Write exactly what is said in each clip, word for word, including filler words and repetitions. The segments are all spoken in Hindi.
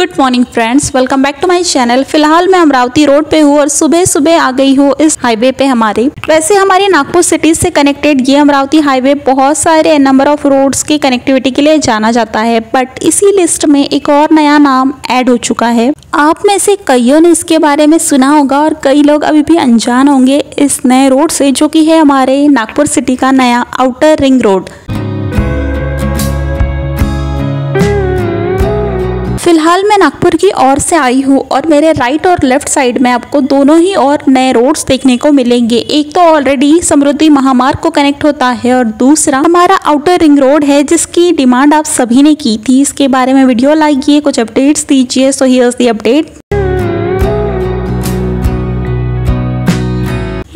Good morning friends, welcome back to my channel. फिलहाल मैं अमरावती रोड पे हूँ और सुबह सुबह आ गई हूँ इस हाईवे पे। हमारे वैसे हमारे नागपुर सिटी से कनेक्टेड ये अमरावती हाईवे बहुत सारे नंबर ऑफ रोड्स की कनेक्टिविटी के लिए जाना जाता है, बट इसी लिस्ट में एक और नया नाम ऐड हो चुका है। आप में से कईयों ने इसके बारे में सुना होगा और कई लोग अभी भी अनजान होंगे इस नए रोड से, जो कि है हमारे नागपुर सिटी का नया आउटर रिंग रोड। फिलहाल मैं नागपुर की ओर से आई हूँ और मेरे राइट और लेफ्ट साइड में आपको दोनों ही और नए रोड्स देखने को मिलेंगे। एक तो ऑलरेडी समृद्धि महामार्ग को कनेक्ट होता है और दूसरा हमारा आउटर रिंग रोड है, जिसकी डिमांड आप सभी ने की थी। इसके बारे में वीडियो लाइए, कुछ अपडेट्स दीजिए, सो हियर्स द अपडेट।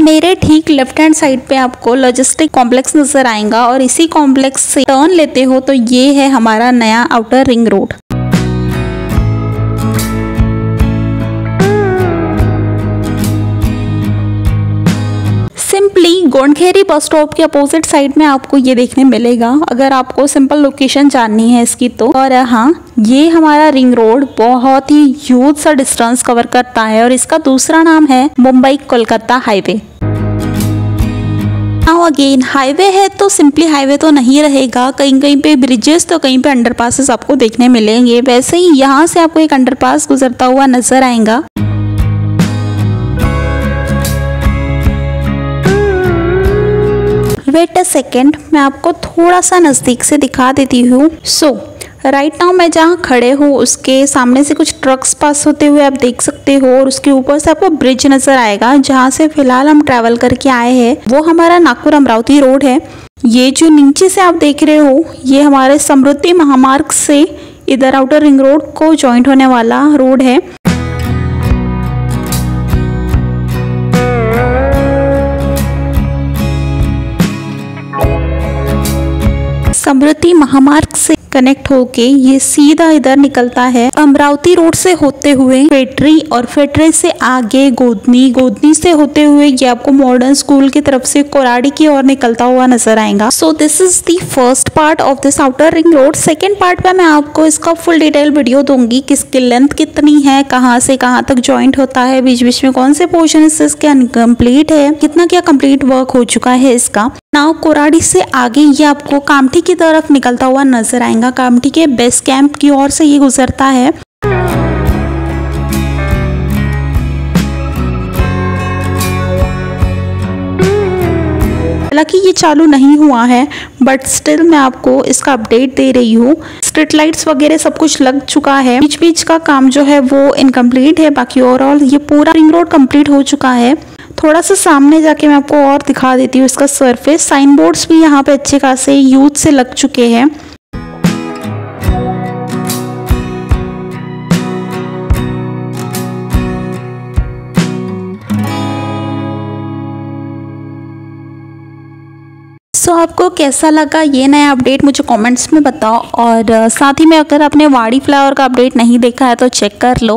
मेरे ठीक लेफ्ट हैंड साइड पे आपको लॉजिस्टिक कॉम्प्लेक्स नजर आएगा और इसी कॉम्प्लेक्स से टर्न लेते हो तो ये है हमारा नया outer ring road. Simply गोंडखेरी bus stop के अपोजिट साइड में आपको ये देखने मिलेगा, अगर आपको सिंपल लोकेशन जाननी है इसकी तो। और हाँ, ये हमारा रिंग रोड बहुत ही ह्यूज सा डिस्टेंस कवर करता है और इसका दूसरा नाम है Mumbai Kolkata highway. Now again, highway है तो सिंपली हाईवे तो नहीं रहेगा, कहीं कहीं पे ब्रिजेस तो कहीं पे अंडरपासेस आपको देखने मिलेंगे। वैसे ही यहाँ से आपको एक अंडरपास गुजरता हुआ नजर आएगा। वेट अ सेकेंड, मैं आपको थोड़ा सा नज़दीक से दिखा देती हूँ। सो राइट नाउ मैं जहाँ खड़े हूँ उसके सामने से कुछ ट्रक्स पास होते हुए आप देख सकते हो और उसके ऊपर से आपको ब्रिज नज़र आएगा, जहाँ से फिलहाल हम ट्रैवल करके आए हैं। वो हमारा नागपुर अमरावती रोड है। ये जो नीचे से आप देख रहे हो ये हमारे समृद्धि महामार्ग से इधर आउटर रिंग रोड को ज्वाइंट होने वाला रोड है। समृद्धि महामार्ग से कनेक्ट होके ये सीधा इधर निकलता है अमरावती रोड से होते हुए फेटरी, और फेटरी से आगे गोदनी, गोदनी से होते हुए ये आपको मॉडर्न स्कूल की तरफ से कोराडी की ओर निकलता हुआ नजर आएगा। So this is the first part of this outer ring road. Second part में मैं आपको इसका फुल डिटेल वीडियो दूंगी कि इसकी लेंथ कितनी है, कहाँ से कहाँ तक ज्वाइंट होता है, बीच बीच में कौन से पोर्शन इसके अनकम्प्लीट है, कितना क्या कम्प्लीट वर्क हो चुका है इसका। नाउ कोराडी से आगे ये आपको कामठी की तरफ निकलता हुआ नजर आएगा। कामठी के बेस कैंप की ओर से ये गुजरता है। हालांकि ये चालू नहीं हुआ है बट स्टिल मैं आपको इसका अपडेट दे रही हूँ। स्ट्रीट लाइट्स वगैरह सब कुछ लग चुका है, बीच बीच का काम जो है वो इनकम्प्लीट है, बाकी ओवरऑल ये पूरा रिंग रोड कंप्लीट हो चुका है। थोड़ा सा सामने जाके मैं आपको और दिखा देती हूँ इसका सरफेस। साइन बोर्ड्स भी यहाँ पे अच्छे खासे यूज से लग चुके हैं। सो so, आपको कैसा लगा ये नया अपडेट मुझे कमेंट्स में बताओ, और साथ ही में अगर आपने वाड़ी फ्लावर का अपडेट नहीं देखा है तो चेक कर लो।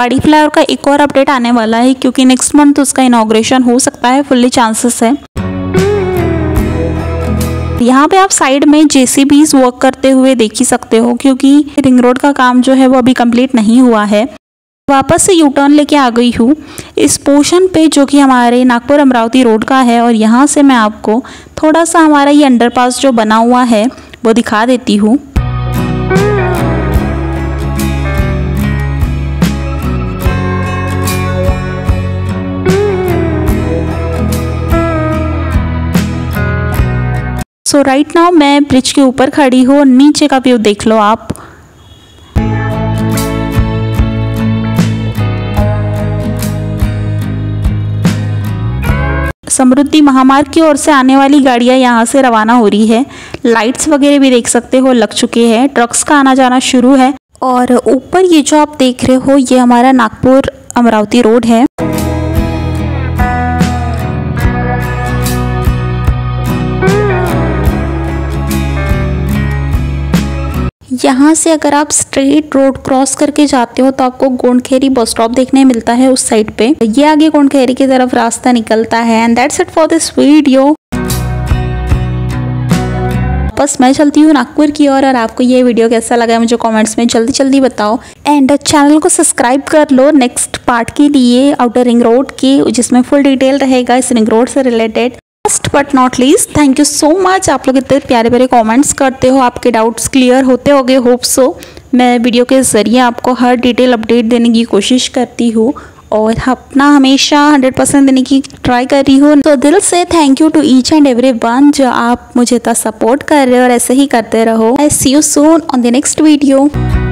वाड़ी फ्लावर का एक और अपडेट आने वाला है क्योंकि नेक्स्ट मंथ उसका इनॉग्रेशन हो सकता है, फुल्ली चांसेस है। यहाँ पे आप साइड में जेसीबीज वर्क करते हुए देख ही सकते हो क्योंकि रिंग रोड का काम जो है वो अभी कंप्लीट नहीं हुआ है। वापस से यू टर्न लेके आ गई हूँ इस पोर्शन पे जो कि हमारे नागपुर अमरावती रोड का है, और यहाँ से मैं आपको थोड़ा सा हमारा ये अंडरपास जो बना हुआ है वो दिखा देती हूँ। सो राइट नाउ मैं ब्रिज के ऊपर खड़ी हूँ, नीचे का व्यू देख लो आप। समृद्धि महामार्ग की ओर से आने वाली गाड़ियां यहां से रवाना हो रही है। लाइट्स वगैरह भी देख सकते हो लग चुके हैं, ट्रक्स का आना जाना शुरू है। और ऊपर ये जो आप देख रहे हो ये हमारा नागपुर अमरावती रोड है। यहाँ से अगर आप स्ट्रेट रोड क्रॉस करके जाते हो तो आपको गोंडखेरी बस स्टॉप देखने मिलता है उस साइड पे। ये आगे गोंडखेरी की तरफ रास्ता निकलता है। And that's it for this video. वापस मैं चलती हूँ नागपुर की ओर। और आपको ये वीडियो कैसा लगा मुझे कमेंट्स में जल्दी जल्दी बताओ, एंड चैनल को सब्सक्राइब कर लो नेक्स्ट पार्ट के लिए आउटर रिंग रोड की, जिसमें फुल डिटेल रहेगा इस रिंग रोड से related. Last but not least, thank you so much, आप लोग इतने प्यारे प्यारे कमेंट्स करते हो, आपके डाउट्स क्लियर होते होंगे, होप सो। मैं वीडियो के ज़रिए आपको हर डिटेल अपडेट देने की कोशिश करती हूँ और अपना हमेशा हंड्रेड परसेंट देने की ट्राई कर रही हूँ। तो दिल से thank you to each and every one जो आप मुझे इतना सपोर्ट कर रहे हो और ऐसे ही करते रहो। I see you soon on the next video.